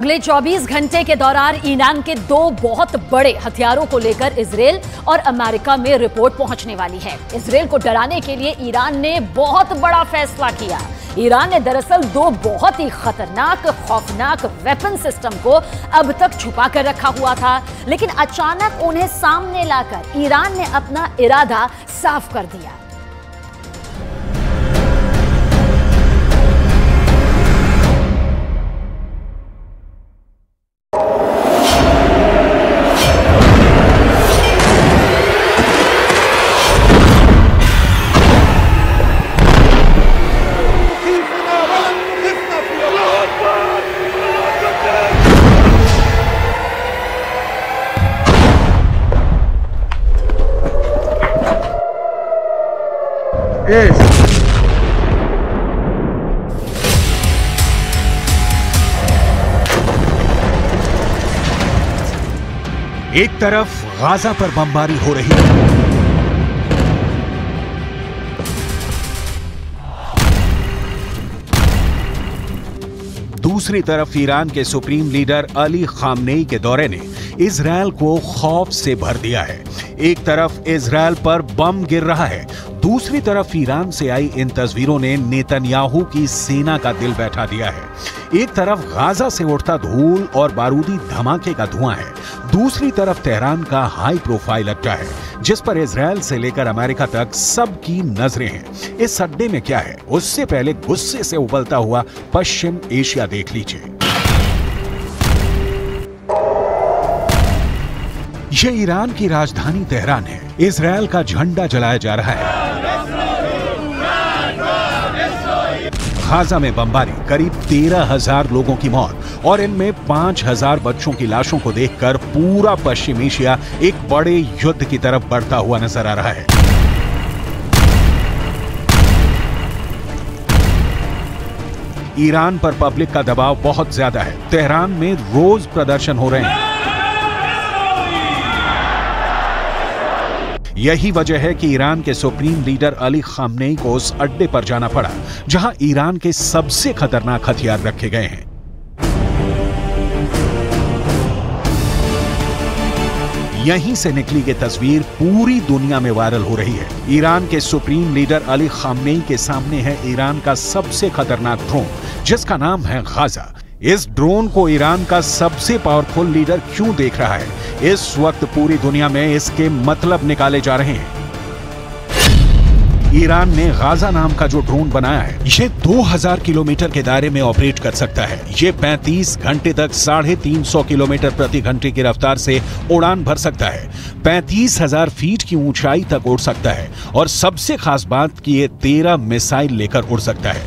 अगले 24 घंटे के दौरान ईरान के दो बहुत बड़े हथियारों को लेकर इज़राइल और अमेरिका में रिपोर्ट पहुंचने वाली है। इज़राइल को डराने के लिए ईरान ने बहुत बड़ा फैसला किया। ईरान ने दरअसल दो बहुत ही खतरनाक खौफनाक वेपन सिस्टम को अब तक छुपा कर रखा हुआ था, लेकिन अचानक उन्हें सामने लाकर ईरान ने अपना इरादा साफ कर दिया। एक तरफ गाजा पर बमबारी हो रही है, दूसरी तरफ ईरान के सुप्रीम लीडर अली खामनेई के दौरे ने इज़राइल को खौफ से भर दिया है। एक तरफ इज़राइल पर बम गिर रहा है, दूसरी तरफ ईरान से आई इन तस्वीरों ने नेतन्याहू की सेना का दिल बैठा दिया है। एक तरफ गाजा से उठता धूल और बारूदी धमाके का धुआं है, दूसरी तरफ तेहरान का हाई प्रोफाइल अड्डा है जिस पर इज़राइल से लेकर अमेरिका तक सबकी नजरें हैं। इस अड्डे में क्या है, उससे पहले गुस्से से उबलता हुआ पश्चिम एशिया देख लीजिए। ये ईरान की राजधानी तेहरान है। इज़राइल का झंडा जलाया जा रहा है। गाजा में बमबारी, करीब 13,000 लोगों की मौत और इनमें 5,000 बच्चों की लाशों को देखकर पूरा पश्चिम एशिया एक बड़े युद्ध की तरफ बढ़ता हुआ नजर आ रहा है। ईरान पर पब्लिक का दबाव बहुत ज्यादा है। तेहरान में रोज प्रदर्शन हो रहे हैं। यही वजह है कि ईरान के सुप्रीम लीडर अली खामनेई को उस अड्डे पर जाना पड़ा जहां ईरान के सबसे खतरनाक हथियार रखे गए हैं। यहीं से निकली ये तस्वीर पूरी दुनिया में वायरल हो रही है। ईरान के सुप्रीम लीडर अली खामनेई के सामने है ईरान का सबसे खतरनाक ड्रोन जिसका नाम है गाजा। इस ड्रोन को ईरान का सबसे पावरफुल लीडर क्यों देख रहा है? इस वक्त पूरी दुनिया में इसके मतलब निकाले जा रहे हैं। ईरान ने गाजा नाम का जो ड्रोन बनाया है ये 2000 किलोमीटर के दायरे में ऑपरेट कर सकता है। ये 35 घंटे तक 350 किलोमीटर प्रति घंटे की रफ्तार से उड़ान भर सकता है, 35,000 फीट की ऊंचाई तक उड़ सकता है और सबसे खास बात कि ये 13 मिसाइल लेकर उड़ सकता है।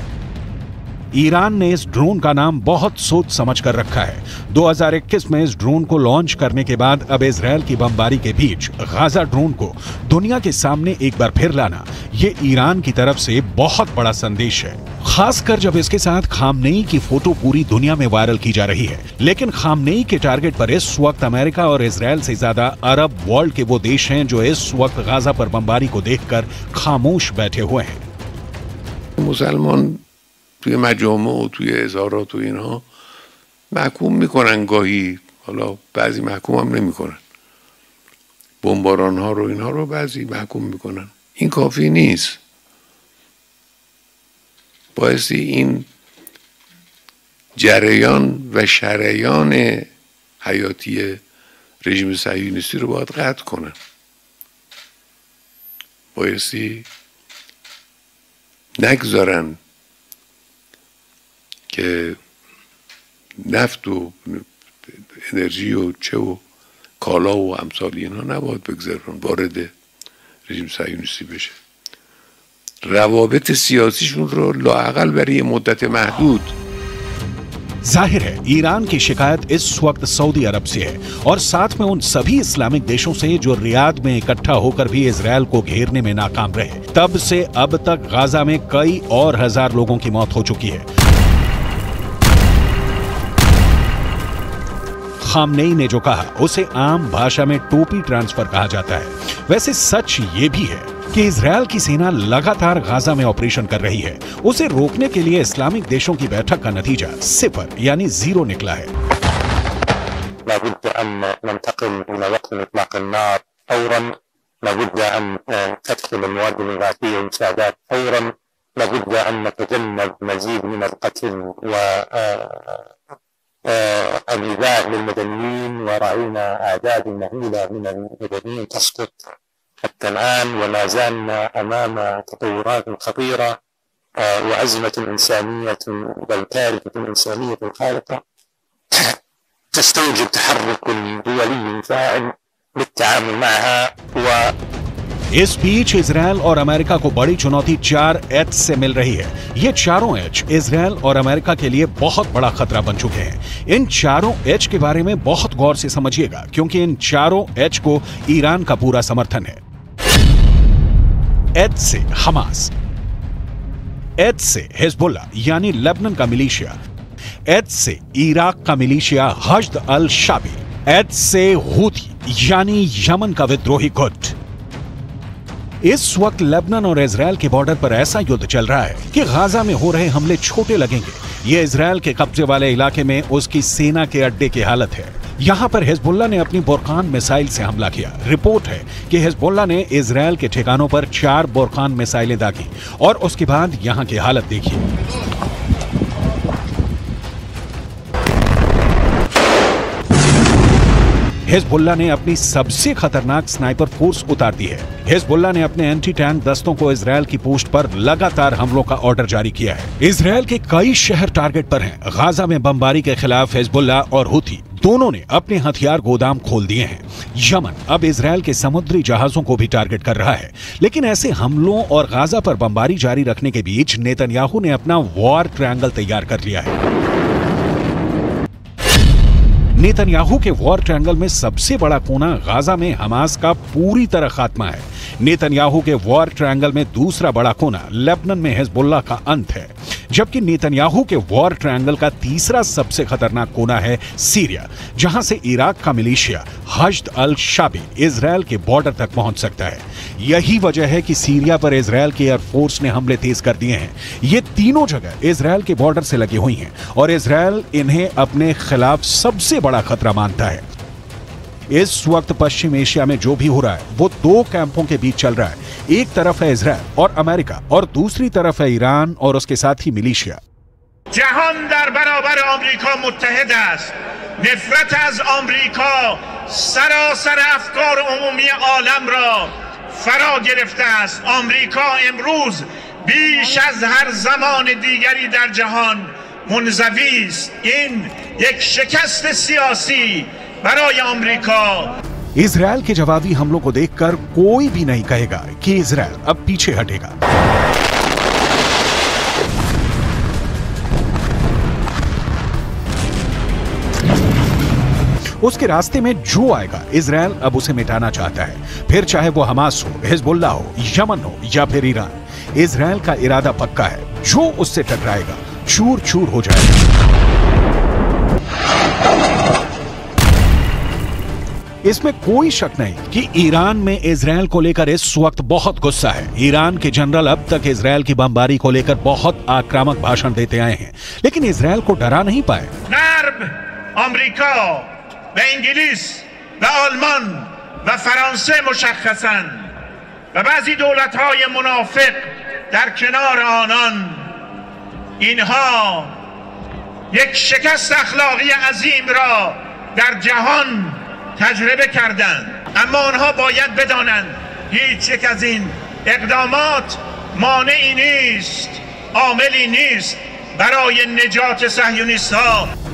ईरान ने इस ड्रोन का नाम बहुत सोच समझ कर रखा है। 2021 में इस ड्रोन को लॉन्च करने के बाद अब इज़राइल की बमबारी के बीच गाजा ड्रोन को दुनिया के सामने एक बार फिर लाना ये ईरान की तरफ से बहुत बड़ा संदेश है, खासकर जब इसके साथ खामनेई की फोटो पूरी दुनिया में वायरल की जा रही है। लेकिन खामनेई के टारगेट पर इस वक्त अमेरिका और इज़राइल से ज्यादा अरब वर्ल्ड के वो देश हैं जो इस वक्त गाजा पर बमबारी को देखकर खामोश बैठे हुए हैं। मुसलमान توی مجامع و توی اظهارات و اینها محکوم میکنن گاهی، حالا بعضی محکوم هم نمیکنن، بمباران ها رو اینها رو بعضی محکوم میکنن. این کافی نیست، بایستی این جریان و شریان حیاتی رژیم صهیونیستی رو باید قطع کنن، بایستی نگذارن که نفت و انرژی و چه و کالا و امثال اینا نباید بگذارن وارد رژیم صهیونیستی بشه. روابط سیاسیشون رو لااقل برای مدت محدود. जाहिर है ईरान की शिकायत इस वक्त सऊदी अरब से है और साथ में उन सभी इस्लामिक देशों से जो रियाद में इकट्ठा होकर भी इज़राइल को घेरने में नाकाम रहे। तब से अब तक गाजा में कई और हजार लोगों की मौत हो चुकी है। खामनेई ने जो कहा उसे आम भाषा में टोपी ट्रांसफर कहा जाता है। वैसे सच ये भी है कि इज़राइल की सेना लगातार गाजा में ऑपरेशन कर रही है। उसे रोकने के लिए इस्लामिक देशों की बैठक का नतीजा सिफर यानी जीरो निकला है। لابد أن ننتقل إلى وقت إطلاق النار فورا، لابد أن تدخل المواد الإغاثية والإمدادات فورا، لابد أن نتجنب مزيد من القتل والإيذاء للمدنيين، ورأينا أعداد مهولة من المدنيين تسقط حتى الآن، ولا زالنا أمام تطورات خطيرة وأزمة إنسانية بل كارثة إنسانية خارقة تستوجب تحرك دولي فاعل للتعامل معها। و इस बीच इज़राइल और अमेरिका को बड़ी चुनौती 4H से मिल रही है। ये चारों H इज़राइल और अमेरिका के लिए बहुत बड़ा खतरा बन चुके हैं। इन चारों H के बारे में बहुत गौर से समझिएगा, क्योंकि इन चारों H को ईरान का पूरा समर्थन है। H से हमास, H से हिज्बुल्लाह यानी लेबनन का मिलिशिया, H से इराक का militia Hashd al Shaabi, H से हूती यानी यमन का विद्रोही गुट। इस वक्त लेबनन और इज़राइल के बॉर्डर पर ऐसा युद्ध चल रहा है कि गाजा में हो रहे हमले छोटे लगेंगे। ये इज़राइल के कब्जे वाले इलाके में उसकी सेना के अड्डे की हालत है। यहाँ पर हिज्बुल्लाह ने अपनी बुरकान मिसाइल से हमला किया। रिपोर्ट है कि हिज्बुल्लाह ने इज़राइल के ठिकानों पर 4 बुरकान मिसाइलें दागी और उसके बाद यहाँ की हालत देखी। हिज़बुल्लाह ने अपनी सबसे खतरनाक स्नाइपर फोर्स उतार दी है। हिज़बुल्लाह ने अपने एंटी टैंक दस्तों को इज़राइल की पोस्ट पर लगातार हमलों का ऑर्डर जारी किया है। इज़राइल के कई शहर टारगेट पर हैं। गाजा में बमबारी के खिलाफ हिज़बुल्लाह और हूती दोनों ने अपने हथियार गोदाम खोल दिए हैं। यमन अब इज़राइल के समुद्री जहाजों को भी टारगेट कर रहा है। लेकिन ऐसे हमलों और गाजा पर बमबारी जारी रखने के बीच नेतन्याहू ने अपना वॉर ट्रायंगल तैयार कर लिया है। नेतन्याहू के वॉर ट्रायंगल में सबसे बड़ा कोना गाजा में हमास का पूरी तरह खात्मा है। नेतन्याहू के वॉर ट्रायंगल में दूसरा बड़ा कोना लेबनन में हिज़बुल्लाह का अंत है, जबकि नेतन्याहू के वॉर ट्रायंगल का तीसरा सबसे खतरनाक कोना है सीरिया, जहां से इराक का militia Hashd al Shaabi Israel के बॉर्डर तक पहुंच सकता है। यही वजह है कि सीरिया पर इज़राइल की एयरफोर्स ने हमले तेज कर दिए हैं। ये तीनों जगह इज़राइल के बॉर्डर से लगी हुई हैं और इज़राइल इन्हें अपने खिलाफ सबसे बड़ा खतरा मानता है। इस वक्त पश्चिम एशिया में जो भी हो रहा है वो 2 कैंपों के बीच चल रहा है। एक तरफ है इज़राइल और अमेरिका और दूसरी तरफ है ईरान और उसके साथ ही मिलिशिया। जहान दर बराबर अमेरिका मुत्तहद است। नफरत از अमेरिका सरासर अफकार अमूमी आलम را فرا گرفته است। अमेरिका امروز بیش از هر زمان دیگری در جهان منزوی است। این یک شکست سیاسی برای امریکا। इज़राइल के जवाबी हमलों को देखकर कोई भी नहीं कहेगा कि इज़राइल अब पीछे हटेगा। उसके रास्ते में जो आएगा इज़राइल अब उसे मिटाना चाहता है, फिर चाहे वो हमास हो, हिज़बुल्लाह हो, यमन हो या फिर ईरान। इज़राइल का इरादा पक्का है, जो उससे टकराएगा चूर चूर हो जाएगा। इसमें कोई शक नहीं कि ईरान में इज़राइल को लेकर इस वक्त बहुत गुस्सा है। ईरान के जनरल अब तक इज़राइल की बमबारी को लेकर बहुत आक्रामक भाषण देते आए हैं, लेकिन इज़राइल को डरा नहीं पाए। नर्ब अमेरिका व इंग्लिस व आलमान व फ्रांसे मुशखसन व بعضی دولت‌های منافق در کنار آنان اینها یک شکست اخلاقی عظیم را در جهان تجربه کردند, اما آنها باید بدانند هیچ یک از این اقدامات مانعی نیست, عاملی نیست برای نجات صهیونیست‌ها।